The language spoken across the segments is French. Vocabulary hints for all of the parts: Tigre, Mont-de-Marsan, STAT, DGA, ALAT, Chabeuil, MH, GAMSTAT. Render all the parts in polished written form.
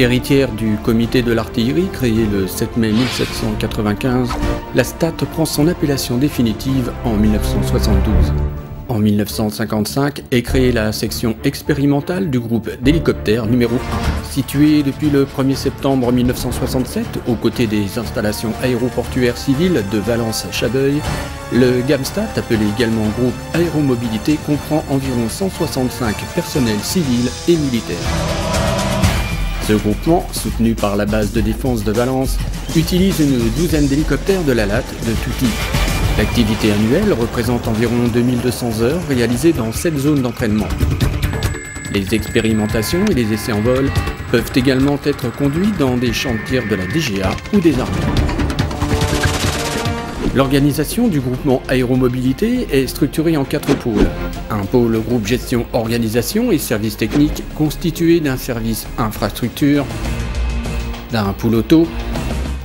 Héritière du comité de l'artillerie, créé le 7 mai 1795, la STAT prend son appellation définitive en 1972. En 1955 est créée la section expérimentale du groupe d'hélicoptères numéro 1. Située depuis le 1er septembre 1967, aux côtés des installations aéroportuaires civiles de Valence à Chabeuil, le GAMSTAT, appelé également groupe aéromobilité, comprend environ 165 personnels civils et militaires. Ce groupement, soutenu par la base de défense de Valence, utilise une douzaine d'hélicoptères de l'ALAT de tout type. L'activité annuelle représente environ 2200 heures réalisées dans 7 zones d'entraînement. Les expérimentations et les essais en vol peuvent également être conduits dans des champs de tir de la DGA ou des armées. L'organisation du groupement aéromobilité est structurée en 4 pôles. Un pôle groupe gestion, organisation et services techniques constitué d'un service infrastructure, d'un pôle auto,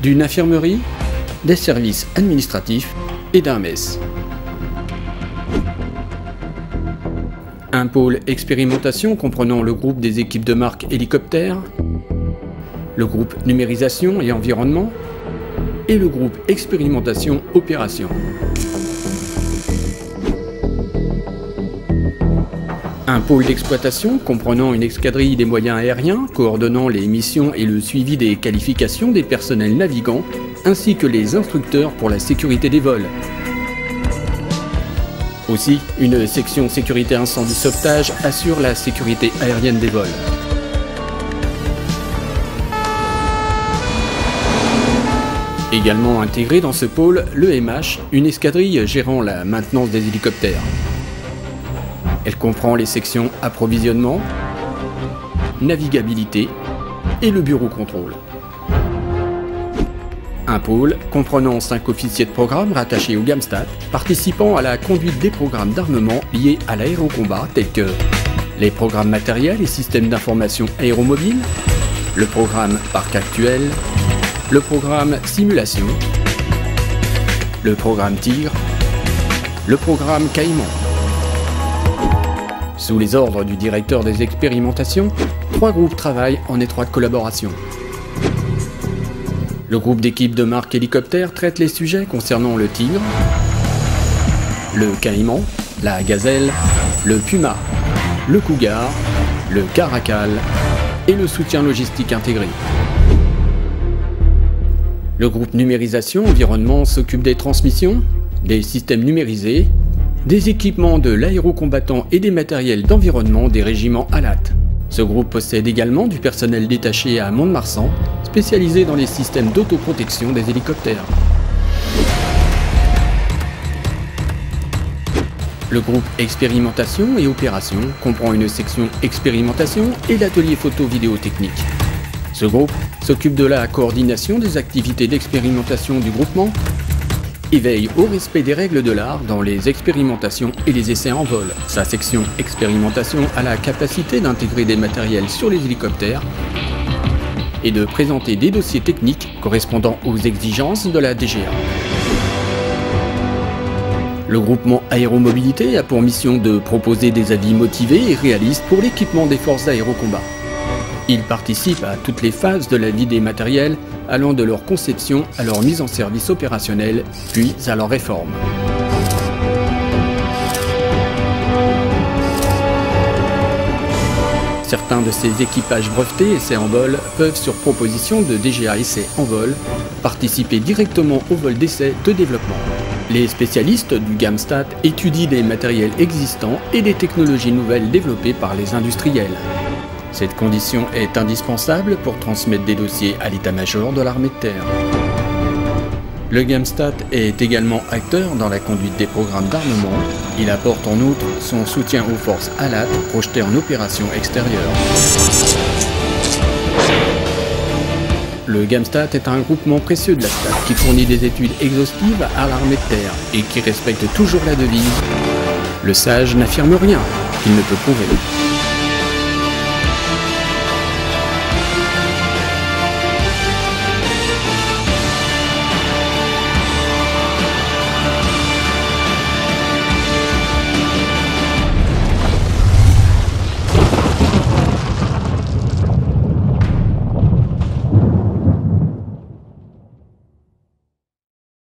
d'une infirmerie, des services administratifs et d'un MES. Un pôle expérimentation comprenant le groupe des équipes de marque hélicoptères, le groupe numérisation et environnement, et le groupe expérimentation opération. Un pôle d'exploitation comprenant une escadrille des moyens aériens coordonnant les missions et le suivi des qualifications des personnels navigants ainsi que les instructeurs pour la sécurité des vols. Aussi, une section sécurité incendie sauvetage assure la sécurité aérienne des vols. Également intégré dans ce pôle, le MH, une escadrille gérant la maintenance des hélicoptères. Elle comprend les sections approvisionnement, navigabilité et le bureau contrôle. Un pôle comprenant 5 officiers de programme rattachés au GAMSTAT, participant à la conduite des programmes d'armement liés à l'aérocombat tels que les programmes matériels et systèmes d'information aéromobile, le programme parc actuel, le programme Simulation, le programme Tigre, le programme Caïman. Sous les ordres du directeur des expérimentations, 3 groupes travaillent en étroite collaboration. Le groupe d'équipe de marque hélicoptère traite les sujets concernant le tigre, le caïman, la gazelle, le puma, le cougar, le caracal et le soutien logistique intégré. Le groupe numérisation environnement s'occupe des transmissions, des systèmes numérisés, des équipements de l'aérocombattant et des matériels d'environnement des régiments ALAT. Ce groupe possède également du personnel détaché à Mont-de-Marsan, spécialisé dans les systèmes d'autoprotection des hélicoptères. Le groupe expérimentation et opération comprend une section expérimentation et l'atelier photo-vidéo technique. Ce groupe s'occupe de la coordination des activités d'expérimentation du groupement et veille au respect des règles de l'art dans les expérimentations et les essais en vol. Sa section expérimentation a la capacité d'intégrer des matériels sur les hélicoptères et de présenter des dossiers techniques correspondant aux exigences de la DGA. Le groupement aéromobilité a pour mission de proposer des avis motivés et réalistes pour l'équipement des forces d'aérocombat. Ils participent à toutes les phases de la vie des matériels, allant de leur conception à leur mise en service opérationnelle, puis à leur réforme. Certains de ces équipages brevetés essais en vol peuvent, sur proposition de DGA essais en vol, participer directement au vol d'essais de développement. Les spécialistes du GAMSTAT étudient des matériels existants et des technologies nouvelles développées par les industriels. Cette condition est indispensable pour transmettre des dossiers à l'état-major de l'armée de terre. Le GAMSTAT est également acteur dans la conduite des programmes d'armement. Il apporte en outre son soutien aux forces ALAT projetées en opération extérieure. Le GAMSTAT est un groupement précieux de la STAT qui fournit des études exhaustives à l'armée de terre et qui respecte toujours la devise « Le sage n'affirme rien qu'il ne peut prouver ».